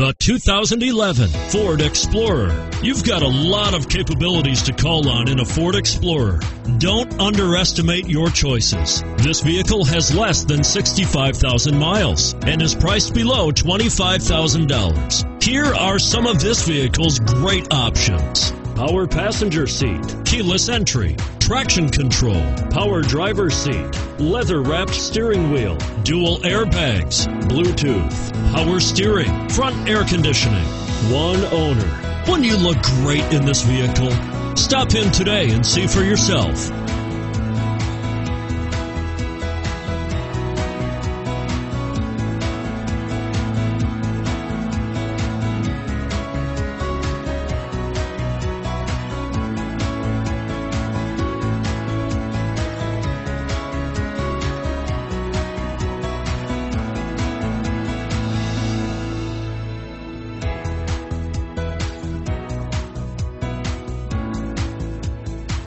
The 2011 Ford Explorer. You've got a lot of capabilities to call on in a Ford Explorer. Don't underestimate your choices. This vehicle has less than 65,000 miles and is priced below $25,000. Here are some of this vehicle's great options: power passenger seat, keyless entry, traction control, power driver's seat, leather-wrapped steering wheel, dual airbags, Bluetooth, power steering, front air conditioning. One owner. Wouldn't you look great in this vehicle? Stop in today and see for yourself.